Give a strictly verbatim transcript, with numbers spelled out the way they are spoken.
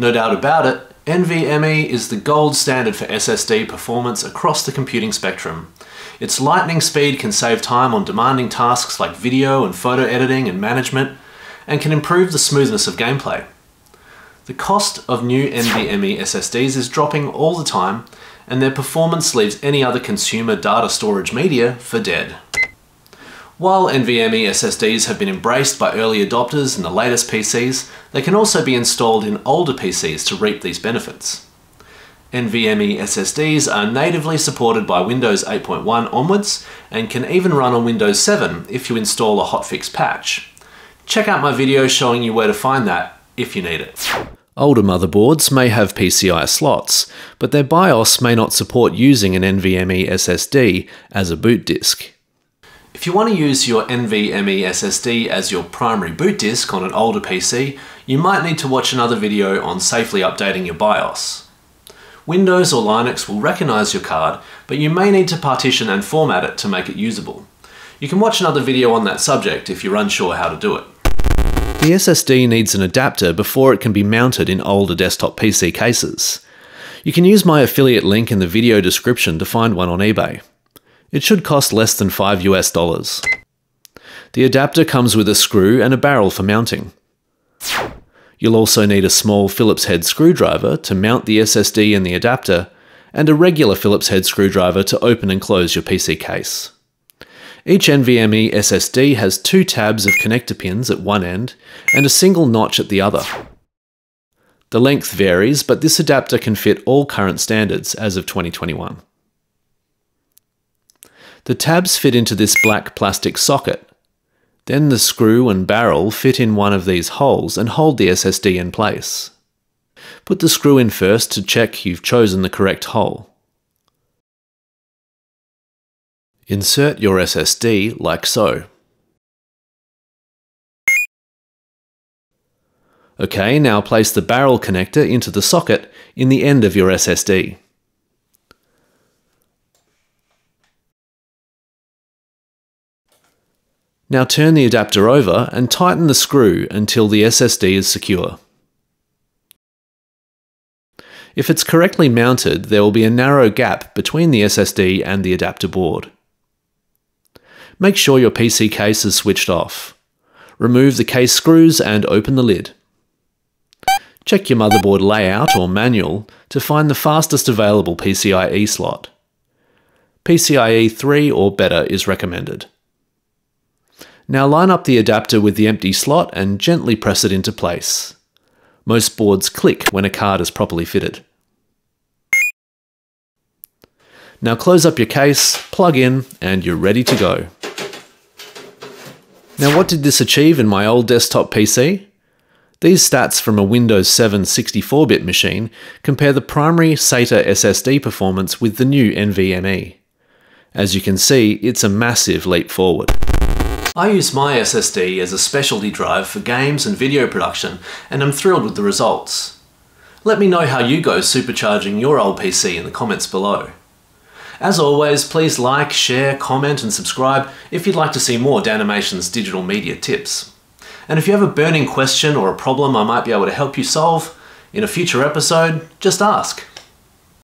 No doubt about it, NVMe is the gold standard for S S D performance across the computing spectrum. Its lightning speed can save time on demanding tasks like video and photo editing and management, and can improve the smoothness of gameplay. The cost of new NVMe S S Ds is dropping all the time, and their performance leaves any other consumer data storage media for dead. While NVMe S S Ds have been embraced by early adopters in the latest P Cs, they can also be installed in older P Cs to reap these benefits. NVMe S S Ds are natively supported by Windows eight point one onwards, and can even run on Windows seven if you install a hotfix patch. Check out my video showing you where to find that if you need it. Older motherboards may have P C I slots, but their BIOS may not support using an NVMe S S D as a boot disk. If you want to use your NVMe S S D as your primary boot disk on an older P C, you might need to watch another video on safely updating your BIOS. Windows or Linux will recognize your card, but you may need to partition and format it to make it usable. You can watch another video on that subject if you're unsure how to do it. The S S D needs an adapter before it can be mounted in older desktop P C cases. You can use my affiliate link in the video description to find one on eBay. It should cost less than five US dollars. The adapter comes with a screw and a barrel for mounting. You'll also need a small Phillips head screwdriver to mount the S S D in the adapter, and a regular Phillips head screwdriver to open and close your P C case. Each NVMe S S D has two tabs of connector pins at one end, and a single notch at the other. The length varies, but this adapter can fit all current standards as of twenty twenty-one. The tabs fit into this black plastic socket. Then the screw and barrel fit in one of these holes and hold the S S D in place. Put the screw in first to check you've chosen the correct hole. Insert your S S D like so. Okay, now place the barrel connector into the socket in the end of your S S D. Now turn the adapter over and tighten the screw until the S S D is secure. If it's correctly mounted, there will be a narrow gap between the S S D and the adapter board. Make sure your P C case is switched off. Remove the case screws and open the lid. Check your motherboard layout or manual to find the fastest available P C I E slot. P C I E three or better is recommended. Now line up the adapter with the empty slot and gently press it into place. Most boards click when a card is properly fitted. Now close up your case, plug in, and you're ready to go. Now what did this achieve in my old desktop P C? These stats from a Windows seven sixty-four bit machine compare the primary SATA S S D performance with the new NVMe. As you can see, it's a massive leap forward. I use my S S D as a specialty drive for games and video production, and I'm thrilled with the results. Let me know how you go supercharging your old P C in the comments below. As always, please like, share, comment and subscribe if you'd like to see more Danimation's digital media tips. And if you have a burning question or a problem I might be able to help you solve in a future episode, just ask.